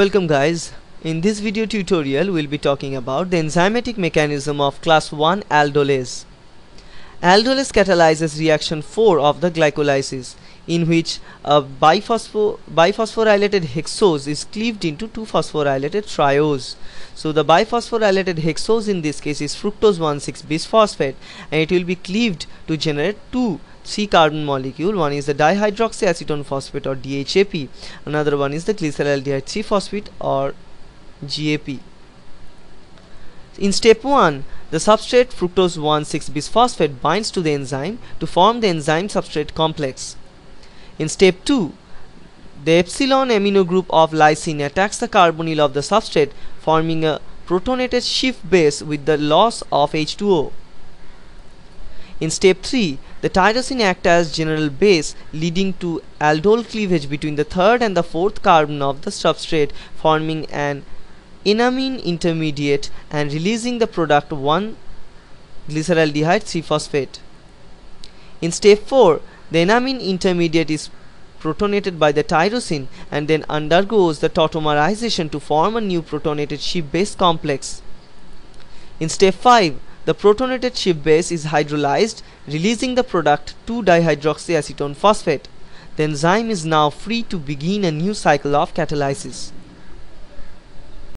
Welcome guys, in this video tutorial we'll be talking about the enzymatic mechanism of class 1 aldolase. Aldolase catalyzes reaction 4 of the glycolysis, in which a biphosphorylated hexose is cleaved into two phosphorylated triose. So the biphosphorylated hexose in this case is fructose 1,6 bisphosphate, and it will be cleaved to generate three carbon molecule. One is the dihydroxyacetone phosphate or DHAP, another one is the glyceraldehyde 3 phosphate or GAP. In step 1, the substrate fructose 1,6 bisphosphate binds to the enzyme to form the enzyme substrate complex. In step 2, the epsilon amino group of lysine attacks the carbonyl of the substrate, forming a protonated Schiff base with the loss of H2O. In step 3, the tyrosine acts as general base, leading to aldol cleavage between the third and the fourth carbon of the substrate, forming an enamine intermediate and releasing the product 1 glyceraldehyde 3 phosphate. In step 4, the enamine intermediate is protonated by the tyrosine and then undergoes the tautomerization to form a new protonated Schiff base complex. In step 5, the protonated Schiff base is hydrolyzed, releasing the product 2-dihydroxyacetone phosphate. The enzyme is now free to begin a new cycle of catalysis.